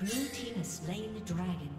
Blue team has slain the dragon.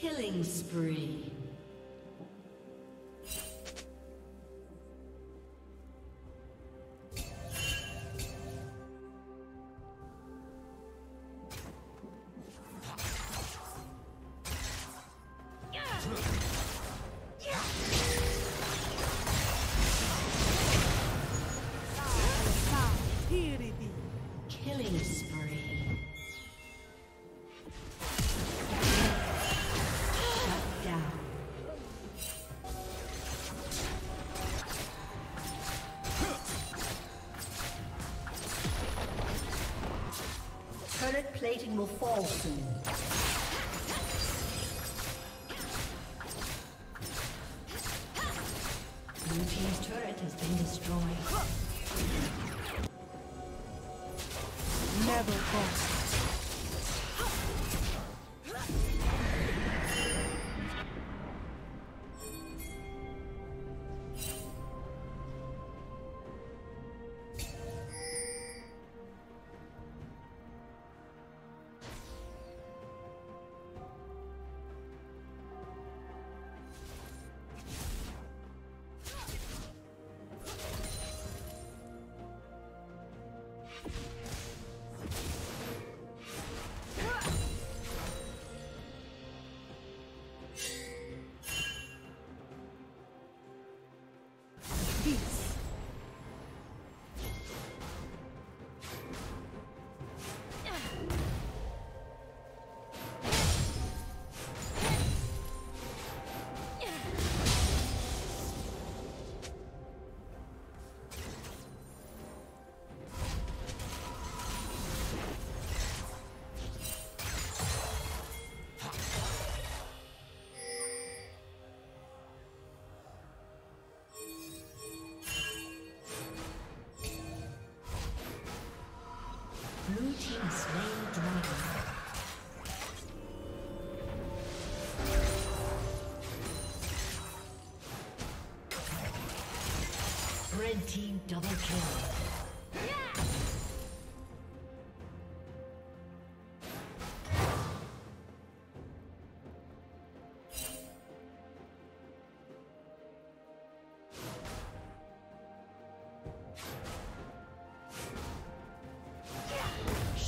Killing spree. Turret plating will fall soon. Blue team's turret has been destroyed. Never fall. Red team double kill.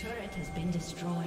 turret has been destroyed.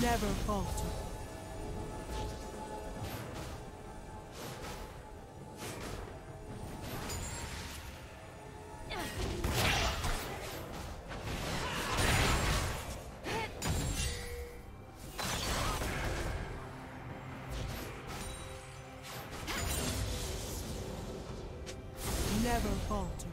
Never falter. Never falter.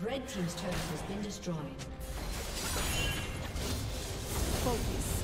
Red team's turret has been destroyed. Focus.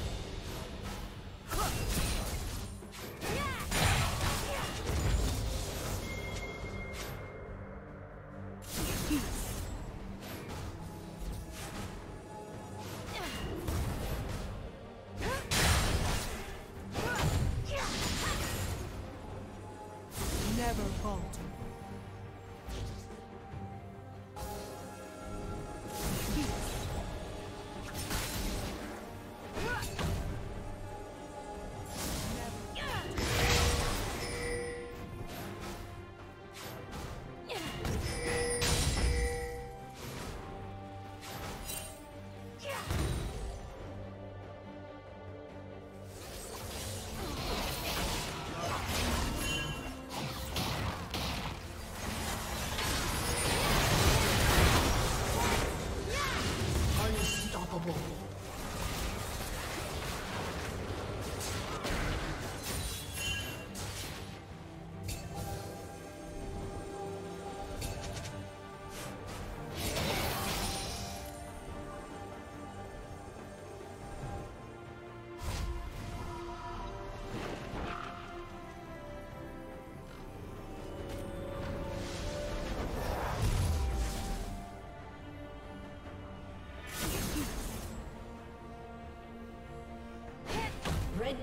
Red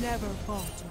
Never falter.